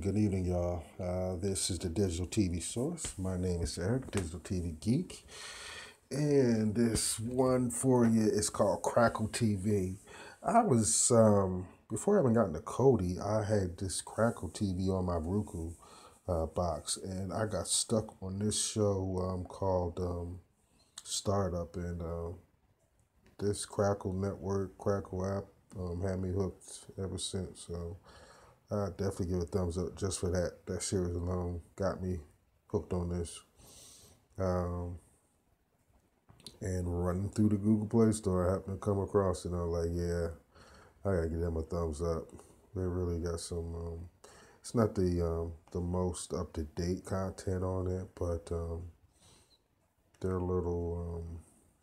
Good evening, y'all. This is the Digital TV Source. My name is Eric, Digital TV Geek. And this one for you is called Crackle TV. I was, before I even got into Kodi, I had this Crackle TV on my Roku box. And I got stuck on this show called Startup. And this Crackle network, Crackle app, had me hooked ever since. So I definitely give a thumbs up just for that. That series alone got me hooked on this. And running through the Google Play Store, I happened to come across it. I was like, yeah, I gotta give them a thumbs up. They really got some. It's not the the most up to date content on it, but their little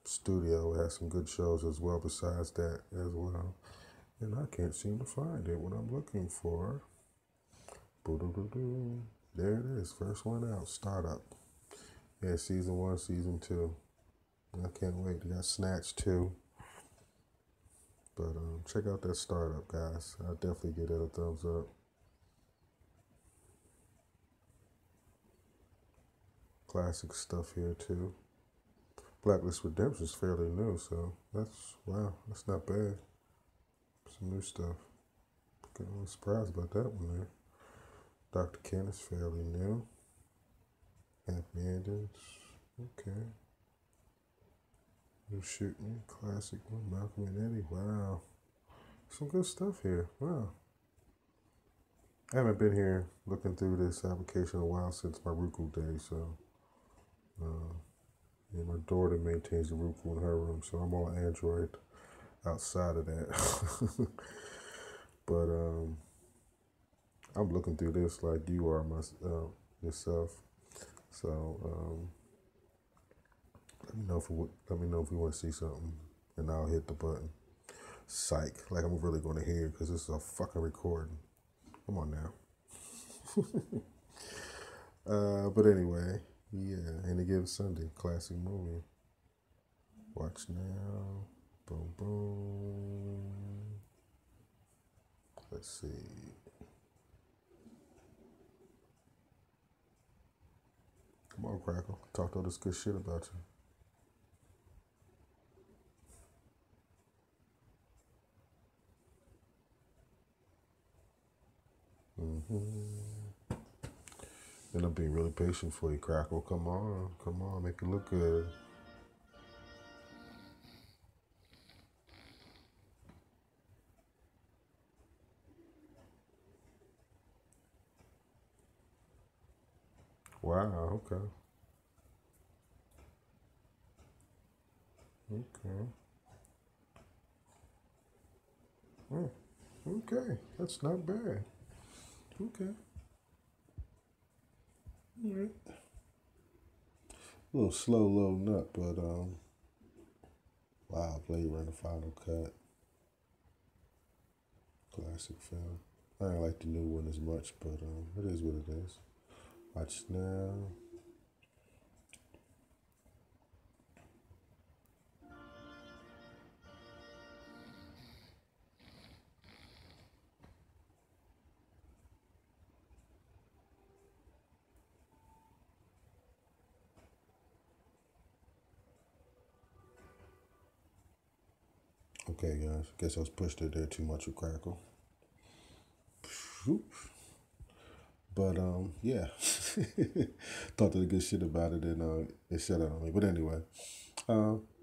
studio has some good shows as well. Besides that, as well. And I can't seem to find it, what I'm looking for. Boo-doo-doo-doo. There it is, first one out, Startup. Yeah, season one, season two. I can't wait, they got Snatch too. But check out that Startup, guys. I'll definitely give that a thumbs up. Classic stuff here too. Blacklist Redemption is fairly new, so that's, wow, that's not bad. Some new stuff. Getting a little surprised about that one there. Dr. Ken is fairly new. Happy endings. Okay. New shooting. Classic one. Malcolm and Eddie. Wow. Some good stuff here. Wow. I haven't been here looking through this application a while since my Roku day, so. Yeah, my daughter maintains the Roku in her room, so I'm all Android. Outside of that. But I'm looking through this like you are yourself. So let me know if you want to see something, and I'll hit the button. Psych, like I'm really going to hear, because this is a fucking recording. Come on now. But anyway, yeah, Any Given Sunday, classic movie. Watch now. Boom, boom. Let's see. Come on, Crackle. Talk all this good shit about you. And I'm being really patient for you, Crackle. Come on. Come on. Make it look good. Wow, okay. Okay. Oh, okay, that's not bad. Okay. All right. A little slow loading up, but, wow, Blade Runner Final Cut. Classic film. I don't like the new one as much, but, it is what it is. Watch now. Okay, guys. Guess I was pushed it there too much with Crackle. But yeah. Thought the good shit about it, and it shut out on me. But anyway,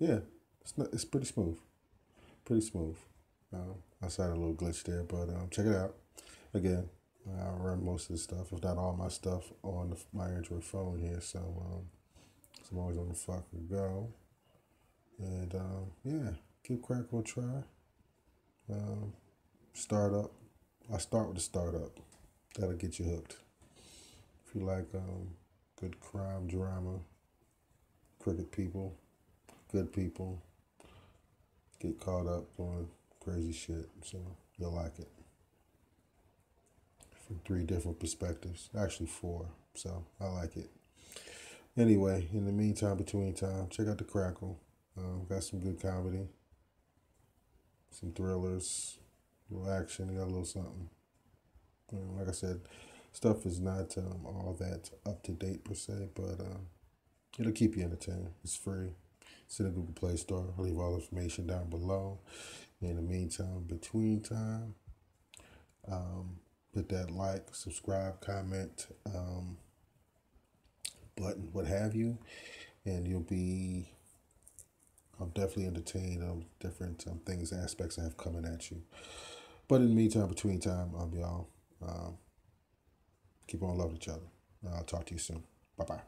yeah, it's pretty smooth, outside a little glitch there, but check it out. Again, I run most of the stuff, if not all my stuff, on my Android phone here, so I'm always on the fucking go. And yeah, give Crackle a try. Startup. I start with the Startup. That'll get you hooked. If you like good crime drama, crooked people, good people, get caught up on crazy shit, so you'll like it. From three different perspectives, actually four, so I like it. Anyway, in the meantime, between time, check out the Crackle. Got some good comedy, some thrillers, little action, got a little something. Like I said, stuff is not all that up to date per se, but it'll keep you entertained. It's free. It's in the Google Play Store. I'll leave all the information down below. In the meantime, hit that like, subscribe, comment, button, what have you, and you'll be, I'm definitely entertained on different things, aspects I have coming at you. But in the meantime, y'all, keep on loving each other. I'll talk to you soon. Bye-bye.